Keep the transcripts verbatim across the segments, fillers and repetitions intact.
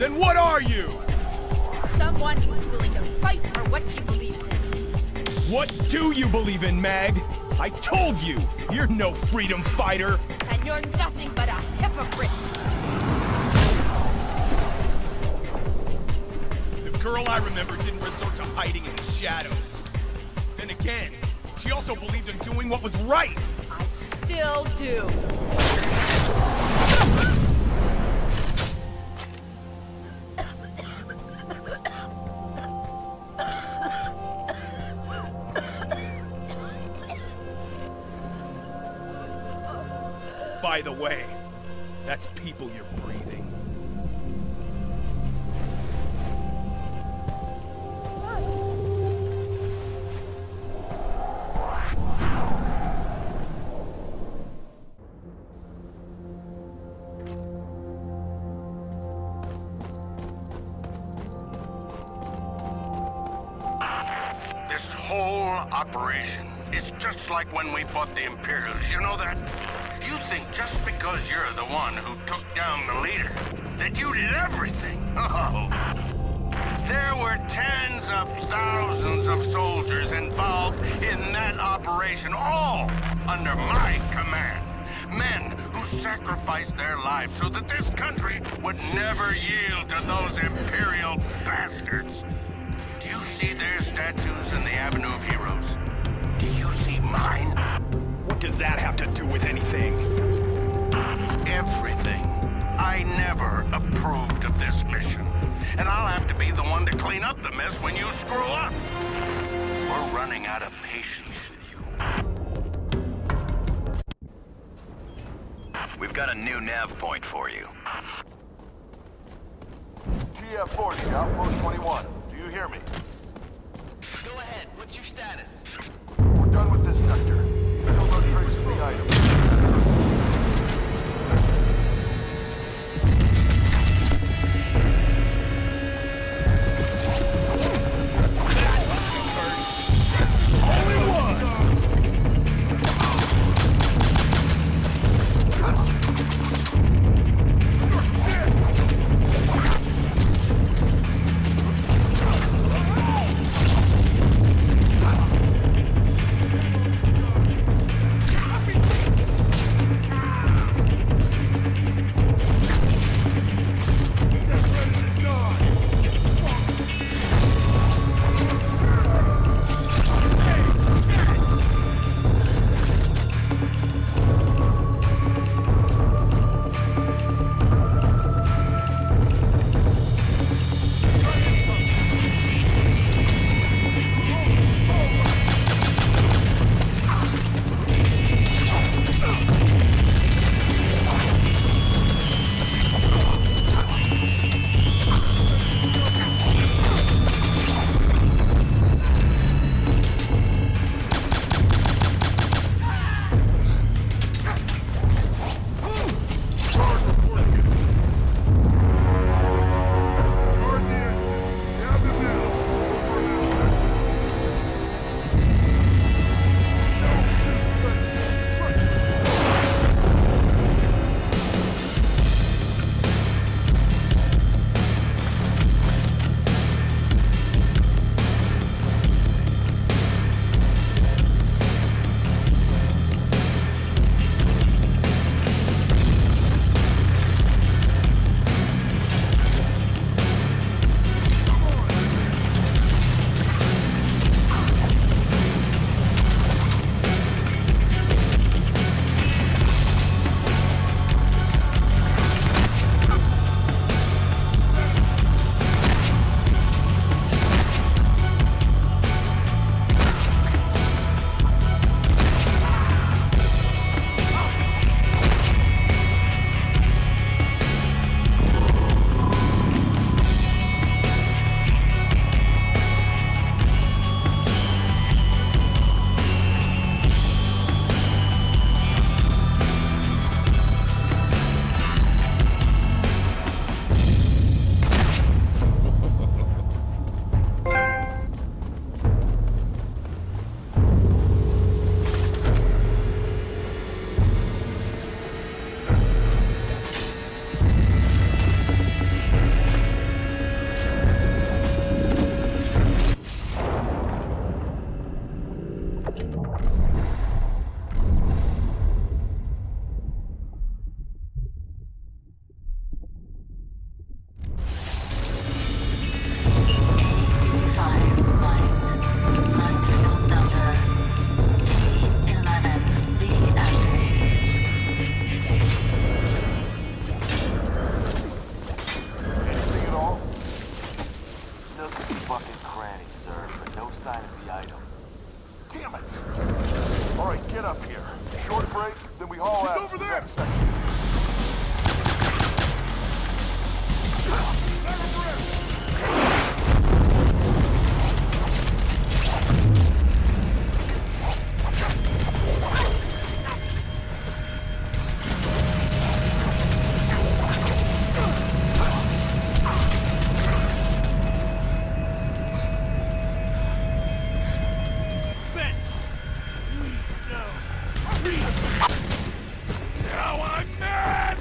Then what are you? Someone who is willing to fight for what you believe in. What do you believe in, Mag? I told you, you're no freedom fighter. And you're nothing but a hypocrite. The girl I remember didn't resort to hiding in the shadows. Then again, she also believed in doing what was right. I still do. By the way, that's people you're breathing. This whole operation is just like when we fought the Imperials, you know that? You think just because you're the one who took down the leader, that you did everything? Oh! There were tens of thousands of soldiers involved in that operation, all under my command. Men who sacrificed their lives so that this country would never yield to those Imperial bastards. Do you see their statues in the Avenue of Heroes? Do you see mine? What does that have to do with anything? Everything. I never approved of this mission. And I'll have to be the one to clean up the mess when you screw up. We're running out of patience with you. We've got a new nav point for you. T F forty, Outpost twenty-one. Do you hear me? Go ahead. What's your status? We're done with this sector. Still no trace of the item. Now I'm mad!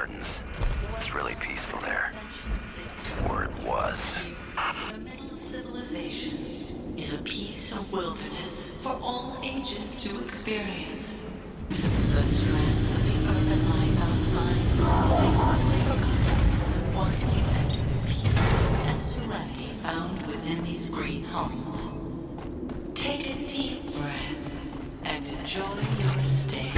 Gardens. It's really peaceful there. Or it was. The middle of civilization is a piece of wilderness for all ages to experience. The stress of the urban life outside is forgotten. Once you enter peace and serenity found within these green homes. Take a deep breath and enjoy your stay.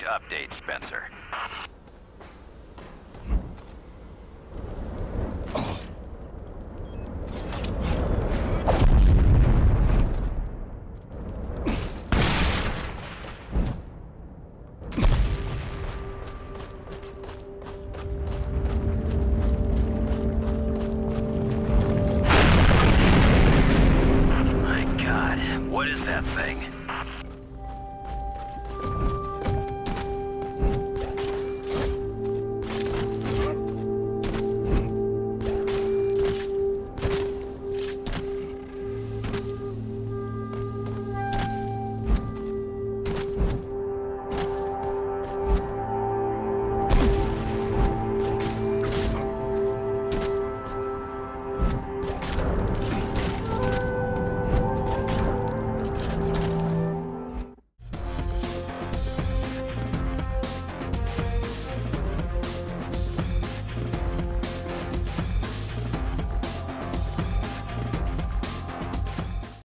to update Spencer.